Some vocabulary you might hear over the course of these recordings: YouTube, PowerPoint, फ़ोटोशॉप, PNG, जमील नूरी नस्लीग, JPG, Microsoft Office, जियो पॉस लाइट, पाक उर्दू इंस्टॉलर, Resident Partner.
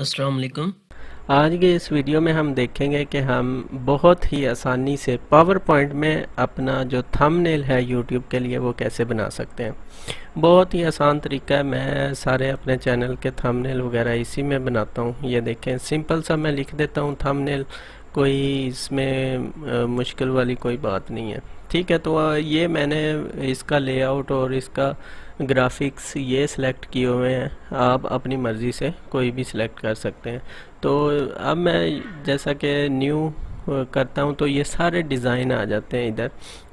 अस्सलाम वालेकुम। आज के इस वीडियो में हम देखेंगे कि हम बहुत ही आसानी से PowerPoint में अपना जो थंबनेल है YouTube के लिए वो कैसे बना सकते हैं। बहुत ही आसान तरीका है। मैं सारे अपने चैनल के थंबनेल वगैरह इसी में बनाता हूँ। ये देखें, सिंपल सा मैं लिख देता हूँ थंबनेल, कोई इसमें मुश्किल वाली कोई बात नहीं है। ठीक है, तो ये मैंने इसका लेआउट और इसका ग्राफिक्स ये सिलेक्ट किए हुए हैं, आप अपनी मर्ज़ी से कोई भी सिलेक्ट कर सकते हैं। तो अब मैं जैसा कि न्यू करता हूँ तो ये सारे डिज़ाइन आ जाते हैं इधर।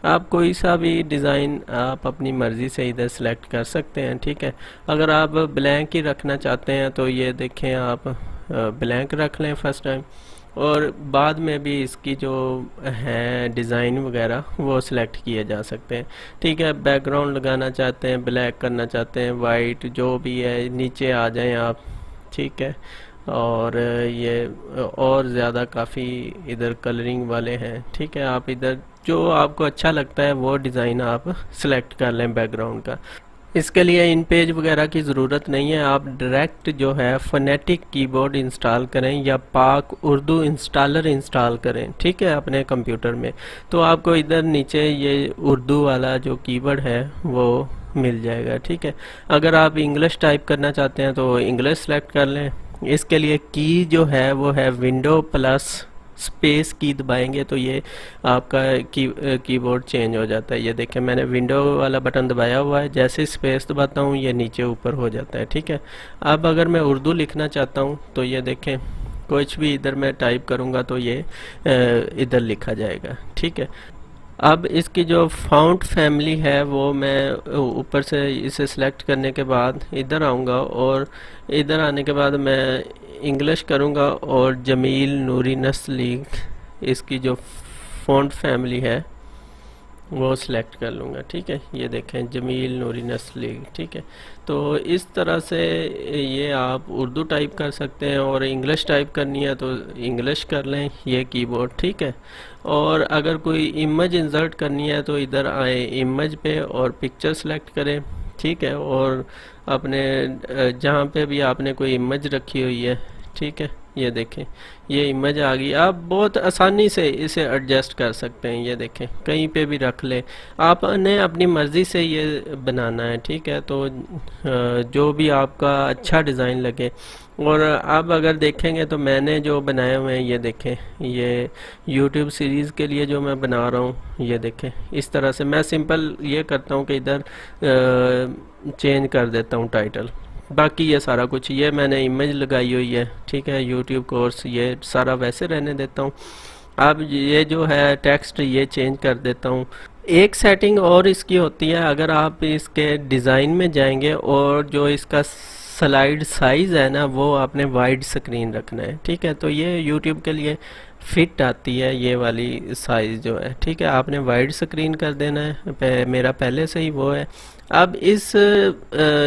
आप कोई सा भी डिज़ाइन आप अपनी मर्ज़ी से इधर सेलेक्ट कर सकते हैं। ठीक है, अगर आप ब्लैंक ही रखना चाहते हैं तो ये देखें, आप ब्लैंक रख लें फर्स्ट टाइम, और बाद में भी इसकी जो है डिज़ाइन वगैरह वो सिलेक्ट किए जा सकते हैं। ठीक है, बैकग्राउंड लगाना चाहते हैं, ब्लैक करना चाहते हैं, वाइट जो भी है, नीचे आ जाएं आप। ठीक है, और ये और ज़्यादा काफ़ी इधर कलरिंग वाले हैं। ठीक है, आप इधर जो आपको अच्छा लगता है वो डिज़ाइन आप सिलेक्ट कर लें बैकग्राउंड का। इसके लिए इन पेज वगैरह की ज़रूरत नहीं है, आप डायरेक्ट जो है फोनेटिक कीबोर्ड इंस्टॉल करें या पाक उर्दू इंस्टॉलर इंस्टॉल करें। ठीक है, अपने कंप्यूटर में तो आपको इधर नीचे ये उर्दू वाला जो कीबोर्ड है वो मिल जाएगा। ठीक है, अगर आप इंग्लिश टाइप करना चाहते हैं तो इंग्लिश सेलेक्ट कर लें। इसके लिए की जो है वो है विंडो प्लस स्पेस की दबाएंगे तो ये आपका कीबोर्ड चेंज हो जाता है। ये देखें, मैंने विंडो वाला बटन दबाया हुआ है, जैसे स्पेस दबाता हूँ ये नीचे ऊपर हो जाता है। ठीक है, अब अगर मैं उर्दू लिखना चाहता हूँ तो ये देखें, कुछ भी इधर मैं टाइप करूँगा तो ये इधर लिखा जाएगा। ठीक है, अब इसकी जो फ़ॉन्ट फैमिली है वो मैं ऊपर से इसे सेलेक्ट करने के बाद इधर आऊँगा और इधर आने के बाद मैं इंग्लिश करूँगा और जमील नूरी नस्लीग इसकी जो फ़ॉन्ट फैमिली है वो सिलेक्ट कर लूँगा। ठीक है, ये देखें, जमील नूरी नस्लीग। ठीक है, तो इस तरह से ये आप उर्दू टाइप कर सकते हैं, और इंग्लिश टाइप करनी है तो इंग्लिश कर लें ये कीबोर्ड। ठीक है, और अगर कोई इमेज इंसर्ट करनी है तो इधर आए इमेज पे और पिक्चर सेलेक्ट करें। ठीक है, और अपने जहाँ पे भी आपने कोई इमेज रखी हुई है। ठीक है, ये देखें, ये इमेज आ गई। आप बहुत आसानी से इसे एडजस्ट कर सकते हैं। ये देखें, कहीं पे भी रख लें, आपने अपनी मर्ज़ी से ये बनाना है। ठीक है, तो जो भी आपका अच्छा डिज़ाइन लगे। और आप अगर देखेंगे तो मैंने जो बनाए हुए हैं, ये देखें, ये YouTube सीरीज़ के लिए जो मैं बना रहा हूँ, ये देखें इस तरह से मैं सिंपल ये करता हूँ कि इधर चेंज कर देता हूँ टाइटल, बाकी ये सारा कुछ ये मैंने इमेज लगाई हुई है। ठीक है, YouTube कोर्स ये सारा वैसे रहने देता हूँ। अब ये जो है टेक्स्ट ये चेंज कर देता हूँ। एक सेटिंग और इसकी होती है, अगर आप इसके डिज़ाइन में जाएंगे और जो इसका स्लाइड साइज़ है ना वो आपने वाइड स्क्रीन रखना है। ठीक है, तो ये YouTube के लिए फिट आती है ये वाली साइज़ जो है। ठीक है, आपने वाइड स्क्रीन कर देना है, मेरा पहले से ही वो है। अब इस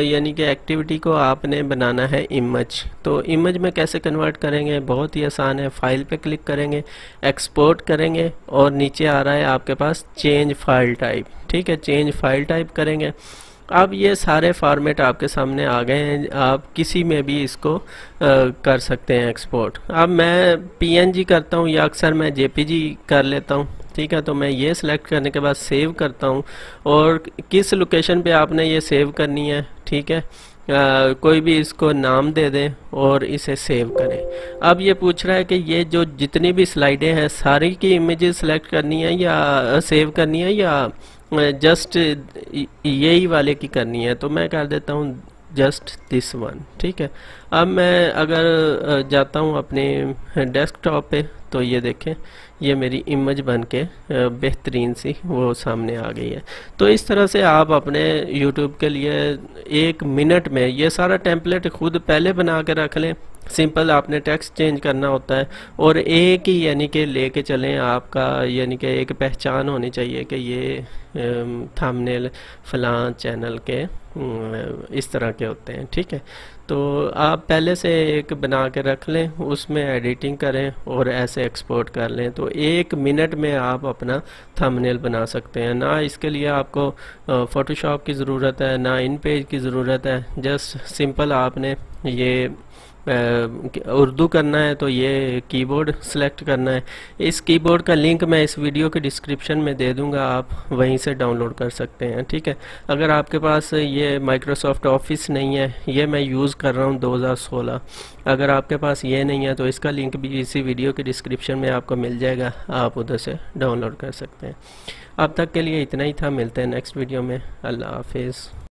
यानी कि एक्टिविटी को आपने बनाना है इमेज, तो इमेज में कैसे कन्वर्ट करेंगे, बहुत ही आसान है। फाइल पे क्लिक करेंगे, एक्सपोर्ट करेंगे, और नीचे आ रहा है आपके पास चेंज फाइल टाइप। ठीक है, चेंज फाइल टाइप करेंगे। अब ये सारे फॉर्मेट आपके सामने आ गए हैं, आप किसी में भी इसको कर सकते हैं एक्सपोर्ट। अब मैं PNG करता हूँ, या अक्सर मैं JPG कर लेता हूँ। ठीक है, तो मैं ये सिलेक्ट करने के बाद सेव करता हूँ, और किस लोकेशन पे आपने ये सेव करनी है। ठीक है, कोई भी इसको नाम दे दें और इसे सेव करें। अब ये पूछ रहा है कि ये जो जितनी भी स्लाइडें हैं सारी की इमेजेस सेलेक्ट करनी है या सेव करनी है या जस्ट यही वाले की करनी है, तो मैं कर देता हूँ जस्ट दिस वन। ठीक है, अब मैं अगर जाता हूँ अपने डेस्कटॉप पे तो ये देखें, ये मेरी इमेज बनके बेहतरीन सी वो सामने आ गई है। तो इस तरह से आप अपने YouTube के लिए 1 मिनट में ये सारा टेम्पलेट खुद पहले बना के रख लें। सिंपल आपने टेक्स्ट चेंज करना होता है, और एक ही यानी कि लेके चलें, आपका यानी कि एक पहचान होनी चाहिए कि ये थंबनेल फलां चैनल के इस तरह के होते हैं। ठीक है, तो आप पहले से एक बना के रख लें, उसमें एडिटिंग करें और ऐसे एक्सपोर्ट कर लें, तो 1 मिनट में आप अपना थंबनेल बना सकते हैं। ना इसके लिए आपको फ़ोटोशॉप की ज़रूरत है, ना इन पेज की ज़रूरत है, जस्ट सिंपल आपने ये उर्दू करना है तो ये कीबोर्ड सेलेक्ट करना है। इस कीबोर्ड का लिंक मैं इस वीडियो के डिस्क्रिप्शन में दे दूंगा, आप वहीं से डाउनलोड कर सकते हैं। ठीक है, अगर आपके पास ये माइक्रोसॉफ्ट ऑफिस नहीं है, ये मैं यूज़ कर रहा हूँ 2016, अगर आपके पास ये नहीं है तो इसका लिंक भी इसी वीडियो के डिस्क्रिप्शन में आपको मिल जाएगा, आप उधर से डाउनलोड कर सकते हैं। अब तक के लिए इतना ही था, मिलते हैं नेक्स्ट वीडियो में। अल्लाह हाफिज़।